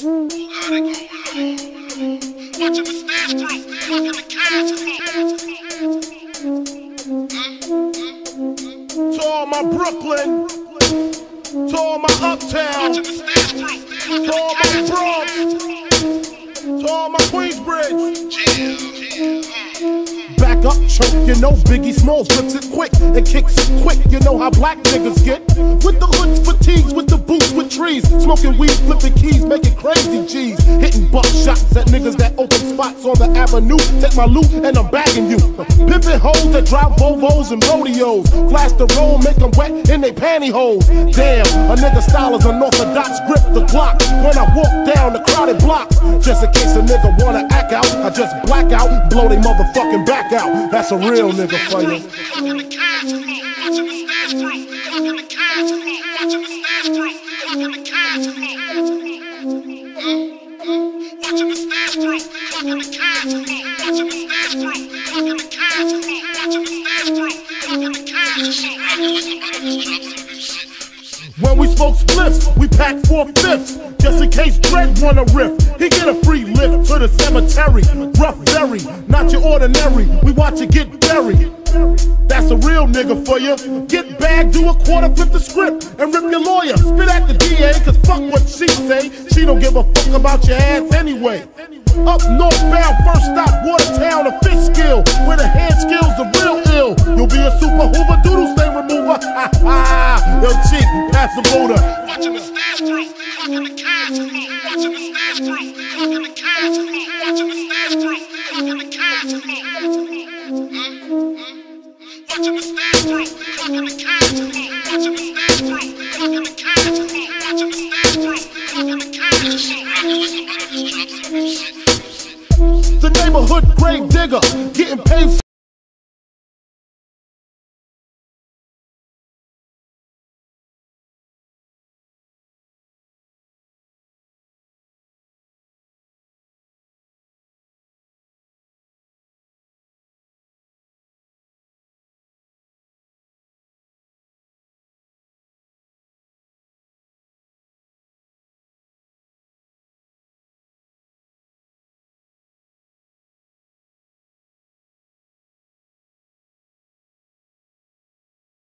To all my Brooklyn, to all my Uptown, to all my Bronx, to all my Queensbridge. Back up, choke, you know Biggie Smalls rips it quick and kicks it quick. You know how black niggas get with the hoods, fatigues, with the boots, with trees, smoking weed, flipping keys, making crazy G's, hitting buck shots at niggas that open spots on the avenue. Take my loot and I'm bagging you. Pimping hoes that drive Volvos and rodeos, flash the roll, make them wet in they pantyhose. Damn, a nigga style is unorthodox. Grip the Glock when I walk down the crowded block, just in case a nigga wanna act out. I just black out, blow they motherfucking back out. That's a real nigga for you. When we smoke spliffs, we pack 4/5. Just in case Dread wanna rip, he get a free lift to the cemetery. Rough berry, not your ordinary, we watch it get buried. That's a real nigga for you. Get bagged, do a quarter, flip the script, and rip your lawyer. Spit at the DA, cause fuck what she say, she don't give a fuck about your ass anyway. Up northbound, first stop, Watertown, a fish skill, where the hand skills are real ill. You'll be a super hoover, doodle stain remover, ha ha, yo cheat, pass the motor. Watching the stash through, fucking the cash through, watching the stash through, fucking the cash through, watching the stash through, fucking the cash through, watching the stash through, fucking the cash through, watching the stash through, fucking the cash through, watching the stash through, fucking the cash through. The neighborhood grave digger, getting paid.